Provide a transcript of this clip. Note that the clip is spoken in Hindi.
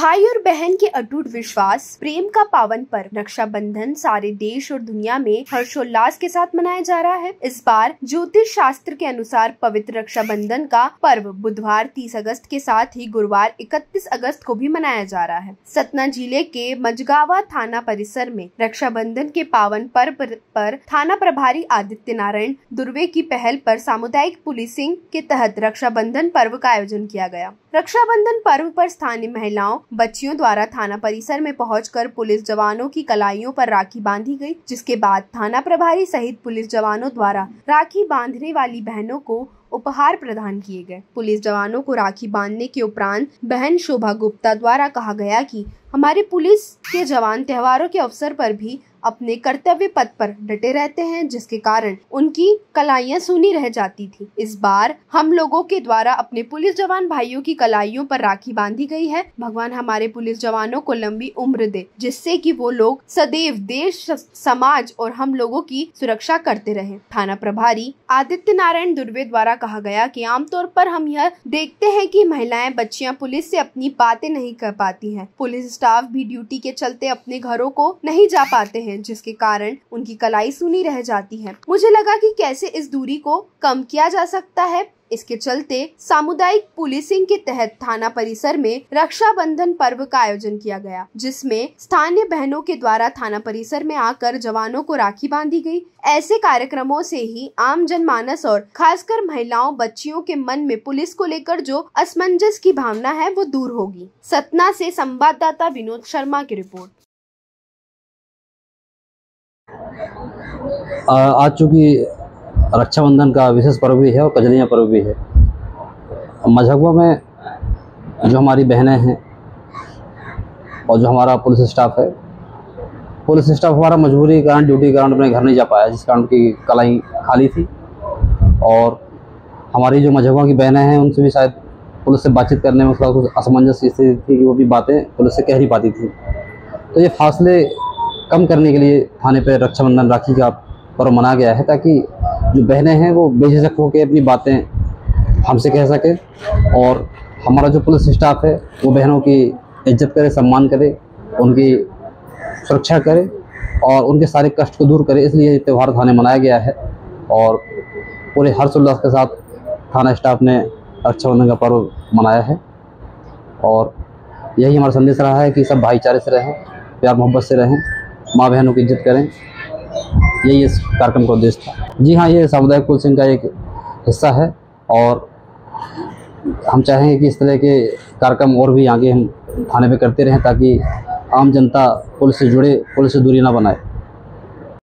भाई और बहन के अटूट विश्वास, प्रेम का पावन पर्व रक्षाबंधन सारे देश और दुनिया में हर्षोल्लास के साथ मनाया जा रहा है। इस बार ज्योतिष शास्त्र के अनुसार पवित्र रक्षाबंधन का पर्व बुधवार 30 अगस्त के साथ ही गुरुवार 31 अगस्त को भी मनाया जा रहा है। सतना जिले के मझगवां थाना परिसर में रक्षाबंधन के पावन पर्व पर थाना प्रभारी आदित्य नारायण दुर्वे की पहल पर सामुदायिक पुलिसिंग के तहत रक्षाबंधन पर्व का आयोजन किया गया। रक्षाबंधन पर्व पर स्थानीय महिलाओं बच्चियों द्वारा थाना परिसर में पहुंचकर पुलिस जवानों की कलाइयों पर राखी बांधी गई, जिसके बाद थाना प्रभारी सहित पुलिस जवानों द्वारा राखी बांधने वाली बहनों को उपहार प्रदान किए गए। पुलिस जवानों को राखी बांधने के उपरांत बहन शोभा गुप्ता द्वारा कहा गया कि हमारे पुलिस के जवान त्योहारों के अवसर पर भी अपने कर्तव्य पथ पर डटे रहते हैं, जिसके कारण उनकी कलाइयां सुनी रह जाती थी। इस बार हम लोगों के द्वारा अपने पुलिस जवान भाइयों की कलाइयों पर राखी बांधी गई है। भगवान हमारे पुलिस जवानों को लंबी उम्र दे, जिससे कि वो लोग सदैव देश, समाज और हम लोगों की सुरक्षा करते रहे। थाना प्रभारी आदित्य नारायण दुर्वे द्वारा कहा गया कि आमतौर पर हम यह देखते हैं कि महिलाएं बच्चियां पुलिस से अपनी बातें नहीं कर पाती हैं। पुलिस स्टाफ भी ड्यूटी के चलते अपने घरों को नहीं जा पाते हैं, जिसके कारण उनकी कलाई सुनी रह जाती है। मुझे लगा कि कैसे इस दूरी को कम किया जा सकता है। इसके चलते सामुदायिक पुलिसिंग के तहत थाना परिसर में रक्षाबंधन पर्व का आयोजन किया गया, जिसमें स्थानीय बहनों के द्वारा थाना परिसर में आकर जवानों को राखी बांधी गई। ऐसे कार्यक्रमों से ही आम जनमानस और खासकर महिलाओं बच्चियों के मन में पुलिस को लेकर जो असमंजस की भावना है वो दूर होगी। सतना से संवाददाता विनोद शर्मा की रिपोर्ट। आज चूँकि रक्षाबंधन का विशेष पर्व भी है और कजलियाँ पर्व भी है, मझगवां में जो हमारी बहनें हैं और जो हमारा पुलिस स्टाफ है, पुलिस स्टाफ हमारा मजबूरी के कारण ड्यूटी के कारण अपने घर नहीं जा पाया, जिस कारण की कलाई खाली थी। और हमारी जो मझगवां की बहनें हैं उनसे भी शायद पुलिस से बातचीत करने में उसका कुछ असमंजस की स्थिति थी कि वो भी बातें पुलिस से कह नहीं पाती थी। तो ये फासले कम करने के लिए थाने पर रक्षाबंधन राखी का पर्व मनाया गया है, ताकि जो बहनें हैं वो बेझिझक होकर अपनी बातें हमसे कह सके और हमारा जो पुलिस स्टाफ है वो बहनों की इज्जत करे, सम्मान करे, उनकी सुरक्षा करे और उनके सारे कष्ट को दूर करे। इसलिए ये त्यौहार थाने मनाया गया है और पूरे हर्षोल्लास के साथ थाना स्टाफ ने रक्षाबंधन का पर्व मनाया है। और यही हमारा संदेश रहा है कि सब भाईचारे से रहें, प्यार मोहब्बत से रहें, माँ बहनों की इज्जत करें। यही इस कार्यक्रम का उद्देश्य था। जी हाँ, ये सामुदायिक पुलिसिंग का एक हिस्सा है और हम चाहेंगे कि इस तरह के कार्यक्रम और भी आगे हम थाने पे करते रहें, ताकि आम जनता पुलिस से जुड़े, पुलिस से दूरी ना बनाए।